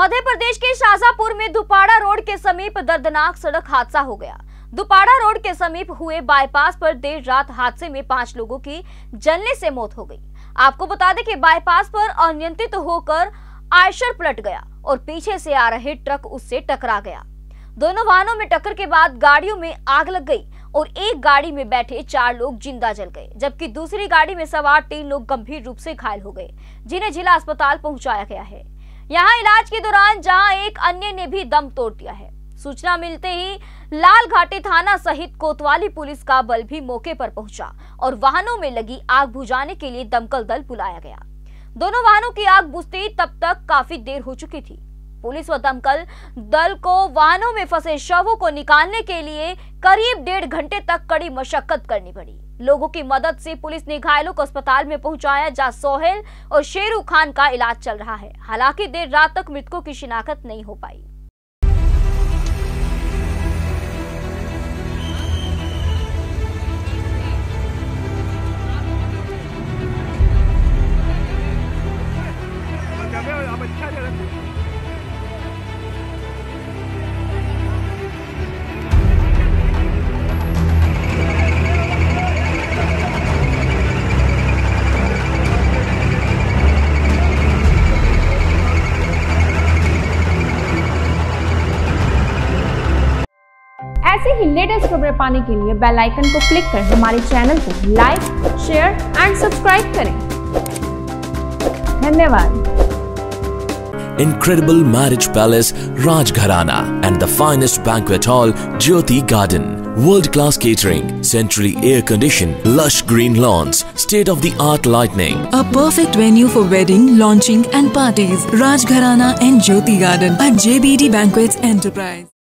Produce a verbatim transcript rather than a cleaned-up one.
मध्य प्रदेश के शाजापुर में दुपाड़ा रोड के समीप दर्दनाक सड़क हादसा हो गया। दुपाड़ा रोड के समीप हुए बाईपास पर देर रात हादसे में पांच लोगों की जलने से मौत हो गई। आपको बता दें कि बाईपास पर अनियंत्रित होकर आयशर पलट गया और पीछे से आ रहे ट्रक उससे टकरा गया। दोनों वाहनों में टक्कर के बाद गाड़ियों में आग लग गई और एक गाड़ी में बैठे चार लोग जिंदा जल गए, जबकि दूसरी गाड़ी में सवार तीन लोग गंभीर रूप से घायल हो गए, जिन्हें जिला अस्पताल पहुंचाया गया है। यहाँ इलाज के दौरान जहाँ एक अन्य ने भी दम तोड़ दिया है। सूचना मिलते ही लाल घाटी थाना सहित कोतवाली पुलिस का बल भी मौके पर पहुंचा और वाहनों में लगी आग बुझाने के लिए दमकल दल बुलाया गया। दोनों वाहनों की आग बुझते तब तक काफी देर हो चुकी थी। पुलिस व दमकल दल को वाहनों में फंसे शवों को निकालने के लिए करीब डेढ़ घंटे तक कड़ी मशक्कत करनी पड़ी। लोगों की मदद से पुलिस ने घायलों को अस्पताल में पहुंचाया, जहां सोहेल और शेरू खान का इलाज चल रहा है। हालांकि देर रात तक मृतकों की शिनाख्त नहीं हो पाई। ऐसे ही लेटेस्ट खबरें पाने के लिए बेल आइकन को क्लिक कर हमारे चैनल को लाइक, शेयर एंड सब्सक्राइब करें। धन्यवाद। Incredible marriage palace Rajgharana and the finest banquet hall Jyoti Garden. World-class catering, centrally air-conditioned, lush green lawns, state-of-the-art lighting. A perfect venue for wedding, launching and parties. Rajgharana and Jyoti Garden at J B D Banquets Enterprise.